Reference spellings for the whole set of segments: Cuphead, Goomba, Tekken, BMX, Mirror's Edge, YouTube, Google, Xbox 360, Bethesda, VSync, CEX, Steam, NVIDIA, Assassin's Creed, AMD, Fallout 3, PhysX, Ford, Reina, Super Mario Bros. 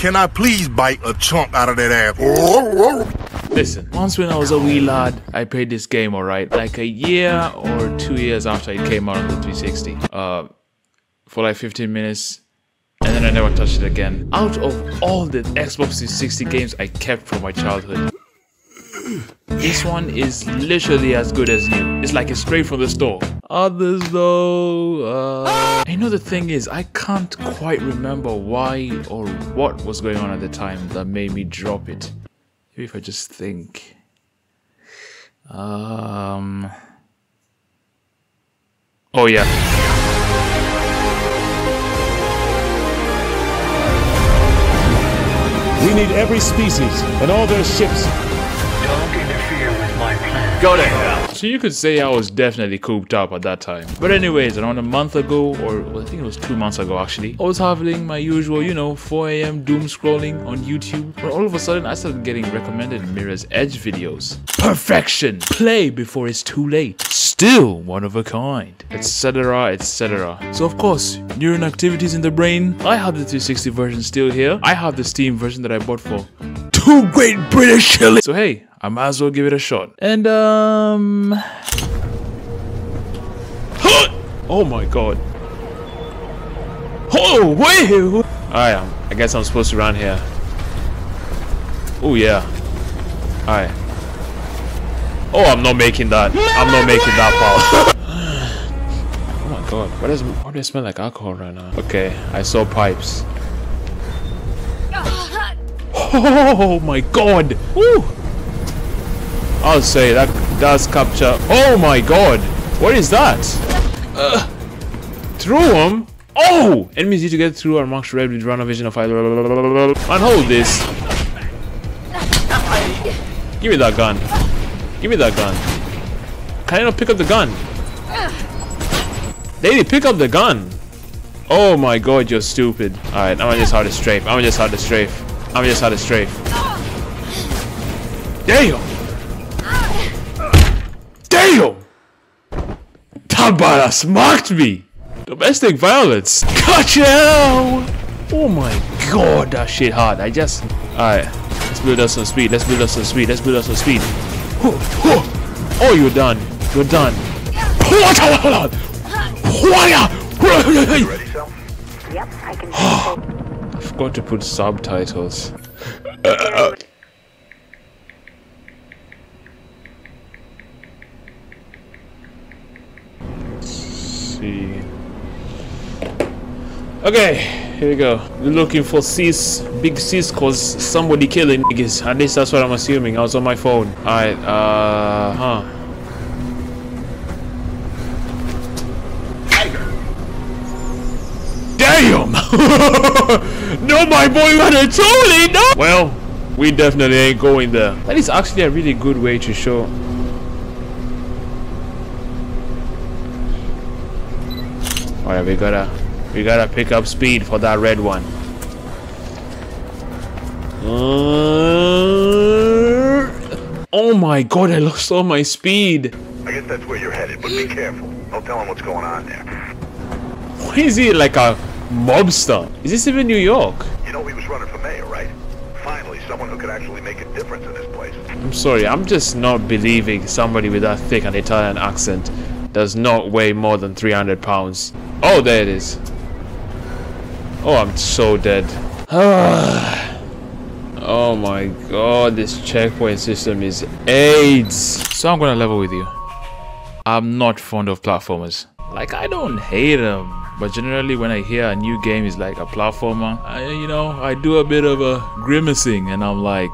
Can I please bite a chunk out of that ass? Listen, once when I was a wee lad, I played this game, alright? Like a year or 2 years after it came out on the 360. For like 15 minutes. And then I never touched it again. Out of all the Xbox 360 games I kept from my childhood, this one is literally as good as new. It's like it's straight from the store. Others though... I know the thing is, I can't quite remember why or what was going on at the time that made me drop it. Maybe if I just think... Oh yeah. We need every species and all their ships. Don't interfere with my plan. Got it. So you could say I was definitely cooped up at that time. But anyways, around a month ago, or I think it was 2 months ago actually, I was having my usual, you know, 4 AM doom scrolling on YouTube. But all of a sudden, I started getting recommended Mirror's Edge videos. Perfection! Play before it's too late. Still one of a kind, etc, etc. So of course, neuron activities in the brain, I have the 360 version still here. I have the Steam version that I bought for 2 great British shillings. So hey, I might as well give it a shot. And oh my god. Oh wait! I guess I'm supposed to run here. Oh yeah. Alright. Oh, I'm not making that. I'm not making that pal. Oh my god, why do I smell like alcohol right now? Okay, I saw pipes. Oh my god! Woo! I'll say that does capture. Oh my god! What is that? Through him? Oh! Enemies need to get through our marks red with run of vision of fire. And hold this. Give me that gun. Give me that gun. Can I not pick up the gun? Lady, pick up the gun. Oh my god, you're stupid. Alright, I'ma just how to strafe. Damn! That badass smacked me! Domestic violence! Gotcha! Oh my god, that shit hard. Alright, let's build us some speed. Oh, you're done. Yep, I can. I forgot to put subtitles. Let's see. Okay. Here we go. We're looking for sis, big sis, cause somebody killing niggas. At least that's what I'm assuming. I was on my phone. Alright, Damn! No, my boy, man, it's only no! Well, we definitely ain't going there. That is actually a really good way to show. Alright, we gotta pick up speed for that red one. Oh my god, I lost all my speed. I guess that's where you're headed, but be careful. I'll tell him what's going on there. Why is he like a mobster? Is this even New York? You know he was running for mayor, right? Finally, someone who could actually make a difference in this place. I'm sorry, I'm just not believing somebody with that thick an Italian accent does not weigh more than 300 pounds. Oh, there it is. Oh, I'm so dead. Oh my god, this checkpoint system is AIDS. So I'm gonna level with you. I'm not fond of platformers. Like, I don't hate them, but generally when I hear a new game is like a platformer, I do a bit of a grimacing and I'm like,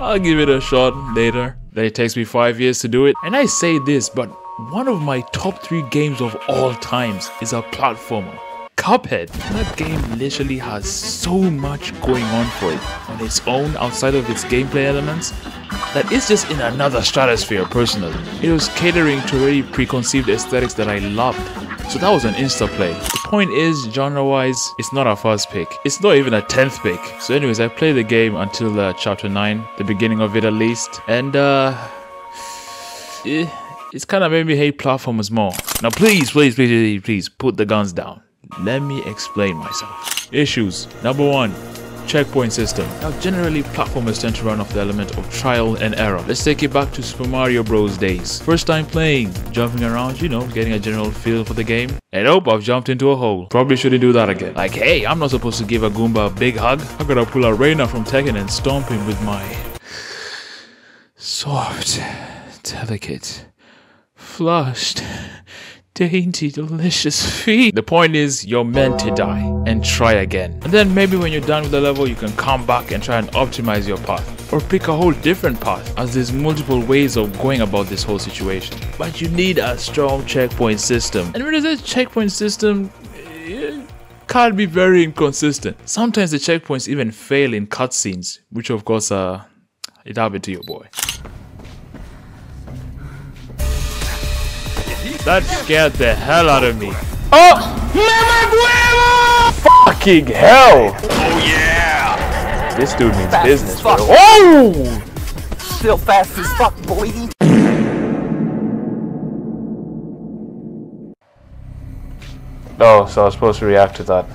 I'll give it a shot later. Then it takes me 5 years to do it. And I say this, but one of my top 3 games of all times is a platformer. Cuphead. That game literally has so much going on for it on its own outside of its gameplay elements that it's just in another stratosphere personally. It was catering to already preconceived aesthetics that I loved. So that was an insta-play. The point is, genre-wise, it's not our first pick. It's not even a 10th pick. So anyways, I played the game until chapter 9, the beginning of it at least. And it's kind of made me hate platformers more. Now please, please, please, please, please put the guns down. Let me explain myself. Issues. Number one, checkpoint system. Now generally platformers tend to run off the element of trial and error. Let's take it back to Super Mario Bros days. First time playing, jumping around, you know, getting a general feel for the game. And oh, I've jumped into a hole. Probably shouldn't do that again. Like, hey, I'm not supposed to give a Goomba a big hug. I'm gonna pull a Reina from Tekken and stomp him with my soft, delicate, flushed, dainty, delicious feet. The point is, you're meant to die and try again. And then maybe when you're done with the level, you can come back and try and optimize your path, or pick a whole different path, as there's multiple ways of going about this whole situation. But you need a strong checkpoint system. And really, that checkpoint system can be very inconsistent. Sometimes the checkpoints even fail in cutscenes, which of course, it happened to your boy. That scared the hell out of me. Oh! Mamma huevo! Fucking hell! Oh yeah! This dude means business, bro. Oh! Still fast as fuck, boy. Oh, so I was supposed to react to that.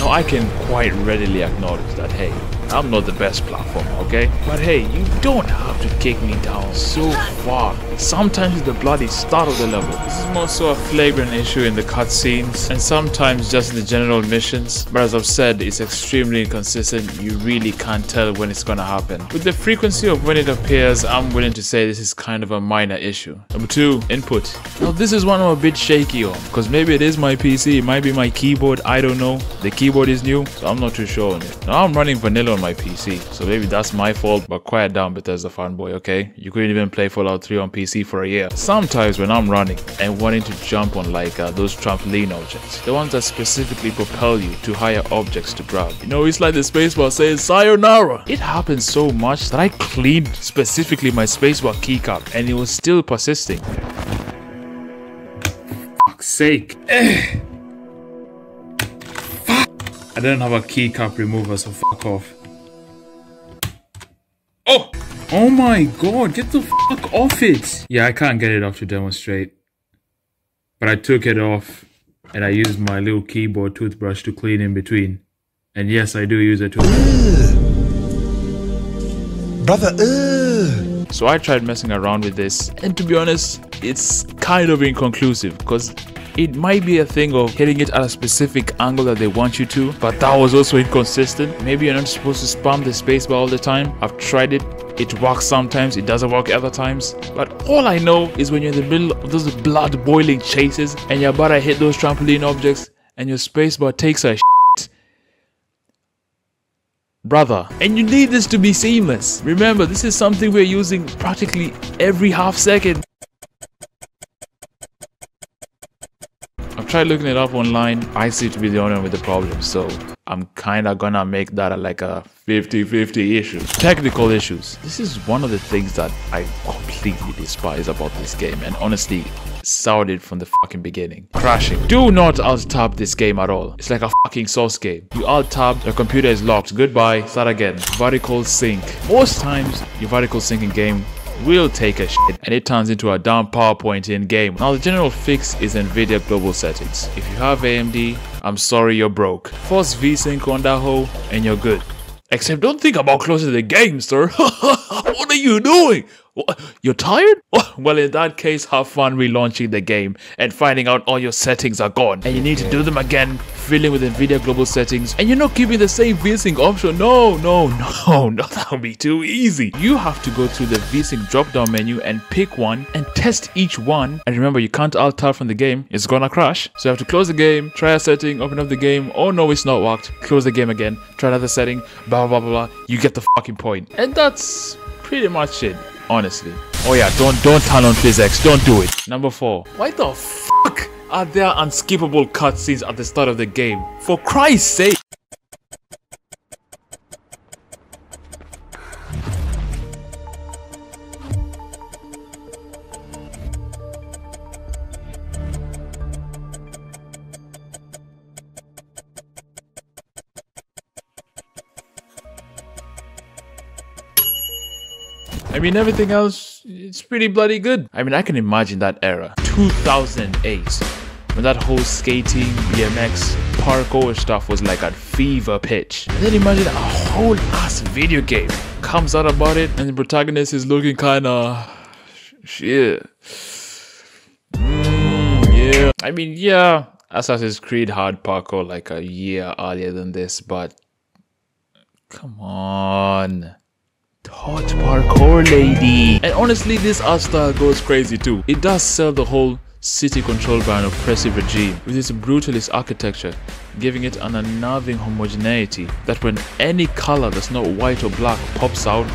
Now I can quite readily acknowledge that, hey, I'm not the best platformer, okay? But hey, you don't have to kick me down so far. Sometimes it's the bloody start of the level. This is more so a flagrant issue in the cutscenes and sometimes just in the general missions. But as I've said, it's extremely inconsistent. You really can't tell when it's gonna happen. With the frequency of when it appears, I'm willing to say this is kind of a minor issue. Number two, input. Now this is one I'm a bit shaky on, because maybe it is my PC, it might be my keyboard, I don't know. The keyboard is new, so I'm not too sure on it. Now I'm running vanilla on my PC, so maybe that's my fault, but quiet down Bethesda fanboy, okay? You couldn't even play Fallout 3 on PC for a year. Sometimes when I'm running and wanting to jump on like those trampoline objects, the ones that specifically propel you to higher objects to grab, you know, it's like the spacebar says sayonara. It happened so much that I cleaned specifically my spacebar keycap and it was still persisting. Fuck's sake. Fuck. I didn't have a keycap remover, so fuck off. Oh! Oh my god, get the fuck off it! Yeah, I can't get it off to demonstrate. But I took it off and I used my little keyboard toothbrush to clean in between. And yes, I do use a toothbrush. Brother, So I tried messing around with this, and to be honest, it's kind of inconclusive, because it might be a thing of hitting it at a specific angle that they want you to, but that was also inconsistent. Maybe you're not supposed to spam the spacebar all the time. I've tried it. It works sometimes, it doesn't work other times. But all I know is when you're in the middle of those blood boiling chases and you're about to hit those trampoline objects and your spacebar takes a shit, brother. And you need this to be seamless. Remember, this is something we're using practically every half second. Try looking it up online. I seem to be the only one with the problem, so I'm kinda gonna make that like a 50-50 issue. Technical issues. This is one of the things that I completely despise about this game, and honestly sounded from the fucking beginning. Crashing. Do not alt-tab this game at all. It's like a fucking source game. You alt-tab, your computer is locked. Goodbye, start again. Vertical sync. Most times, your vertical syncing game will take a shit and it turns into a damn PowerPoint in game. Now the general fix is NVIDIA global settings. If you have AMD, I'm sorry, you're broke. Force VSync on that hole and you're good. Except don't think about closing the game, sir. What are you doing? What? You're tired? Well, in that case, have fun relaunching the game and finding out all your settings are gone and you need to do them again, filling with NVIDIA global settings, and you're not keeping the same VSync option. No, that would be too easy. You have to go through the VSync drop-down menu and pick one and test each one. And remember, you can't alt-tab from the game. It's gonna crash. So you have to close the game, try a setting, open up the game. Oh no, it's not worked. Close the game again, try another setting, blah, blah, blah, blah. You get the fucking point. And that's pretty much it. Honestly. Oh yeah, don't turn on PhysX. Don't do it. Number four. Why the fuck are there unskippable cutscenes at the start of the game? For Christ's sake. I mean, everything else, it's pretty bloody good. I mean, I can imagine that era. 2008. when that whole skating, BMX, parkour stuff was like at fever pitch. And then imagine a whole ass video game comes out about it and the protagonist is looking kinda shit. Yeah. I mean, yeah, Assassin's Creed had parkour like a year earlier than this, but come on. Hot parkour lady. And honestly, this art style goes crazy too. It does sell the whole city controlled by an oppressive regime with its brutalist architecture, giving it an unnerving homogeneity that when any color that's not white or black pops out,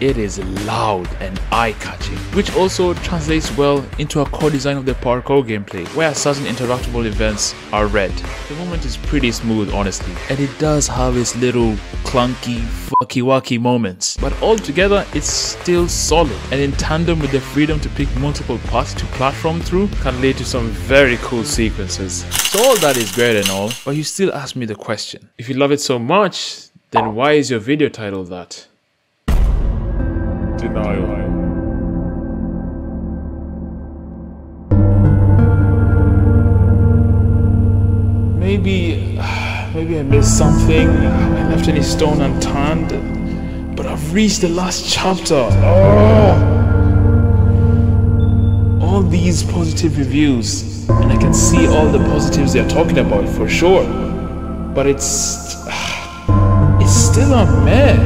it is loud and eye-catching, which also translates well into a core design of the parkour gameplay, where certain interactable events are red. The movement is pretty smooth, honestly, and it does have its little clunky, fucky-wacky moments, but altogether it's still solid, and in tandem with the freedom to pick multiple paths to platform through can lead to some very cool sequences. So all that is great and all, but you still ask me the question, if you love it so much, then why is your video title that? Denial. Maybe I missed something. I left any stone unturned, but I've reached the last chapter. Oh. All these positive reviews, and I can see all the positives they're talking about for sure, but it's still a meh,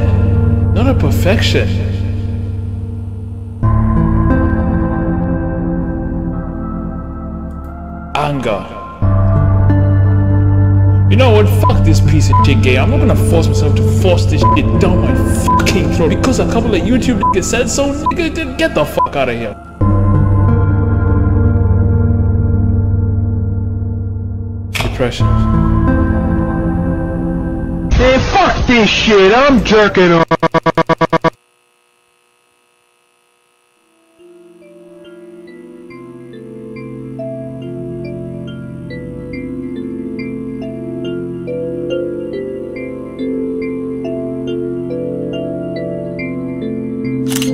not a perfection. Anger. You know what? Fuck this piece of shit game. I'm not gonna force myself to force this shit down my fucking throat because a couple of YouTube niggas said so. Nigga, get the fuck out of here. Depression. Hey, fuck this shit. I'm jerking off.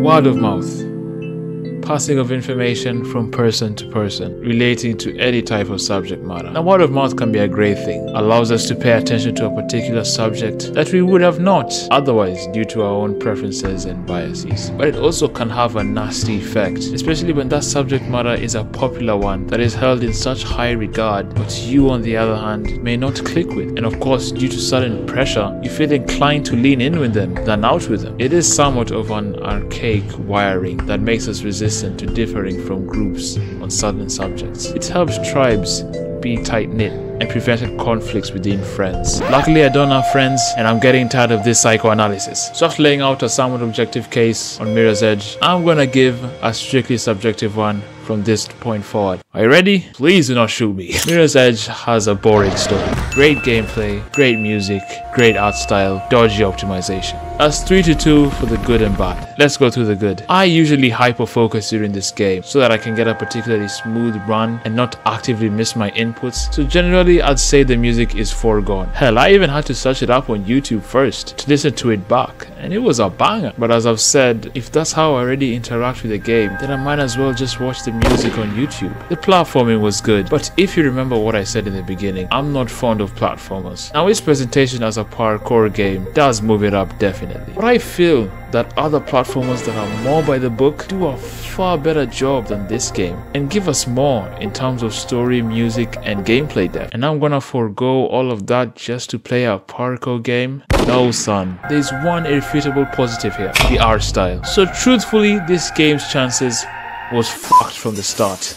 Word of mouth, passing of information from person to person, relating to any type of subject matter. Now, word of mouth can be a great thing, allows us to pay attention to a particular subject that we would have not otherwise due to our own preferences and biases. But it also can have a nasty effect, especially when that subject matter is a popular one that is held in such high regard, but you on the other hand may not click with. And of course, due to sudden pressure, you feel inclined to lean in with them than out with them. It is somewhat of an archaic wiring that makes us resistant to differing from groups on certain subjects. It helps tribes be tight-knit and prevented conflicts within friends. Luckily, I don't have friends and I'm getting tired of this psychoanalysis. So after laying out a somewhat objective case on Mirror's Edge, I'm gonna give a strictly subjective one from this point forward. Are you ready? Please do not shoot me. Mirror's Edge has a boring story. Great gameplay, great music, great art style, dodgy optimization. That's 3-2 for the good and bad. Let's go through the good. I usually hyper-focus during this game so that I can get a particularly smooth run and not actively miss my inputs, so generally I'd say the music is foregone. Hell, I even had to search it up on YouTube first to listen to it back, and it was a banger. But as I've said, if that's how I already interact with the game, then I might as well just watch the music on YouTube. The platforming was good, but if you remember what I said in the beginning, I'm not fond of platformers. Now, its presentation as a parkour game does move it up definitely. But I feel that other platformers that are more by the book do a far better job than this game and give us more in terms of story, music, and gameplay depth. And I'm gonna forego all of that just to play a parkour game? No, son. There's one irrefutable positive here, the art style. So truthfully, this game's chances was fucked from the start.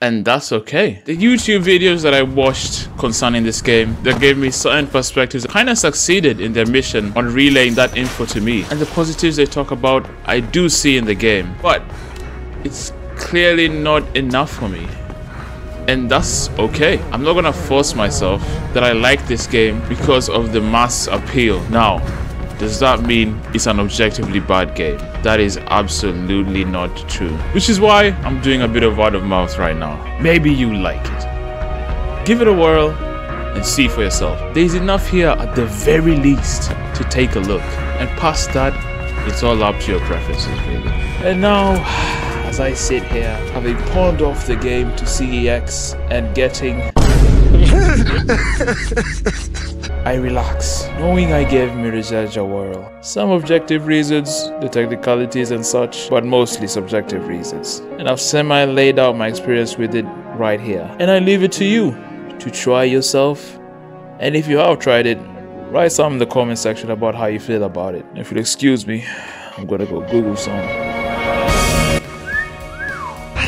And that's okay. The YouTube videos that I watched concerning this game that gave me certain perspectives kind of succeeded in their mission on relaying that info to me. And the positives they talk about, I do see in the game, but it's clearly not enough for me. And that's okay. I'm not gonna force myself that I like this game because of the mass appeal. Now, does that mean it's an objectively bad game? That is absolutely not true. Which is why I'm doing a bit of word of mouth right now. Maybe you like it. Give it a whirl and see for yourself. There's enough here at the very least to take a look. And past that, it's all up to your preferences, really. And now, I as I sit here, having pawned off the game to CEX and getting... I relax, knowing I gave Mirror's Edge a whirl. Some objective reasons, the technicalities and such, but mostly subjective reasons. And I've semi-laid out my experience with it right here. And I leave it to you to try yourself. And if you have tried it, write something in the comment section about how you feel about it. If you'll excuse me, I'm gonna go Google something.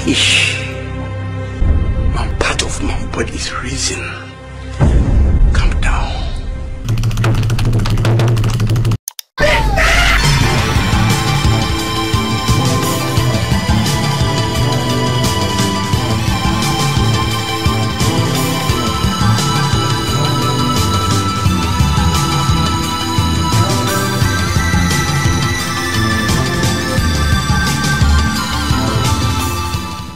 I'm part of nobody's reason.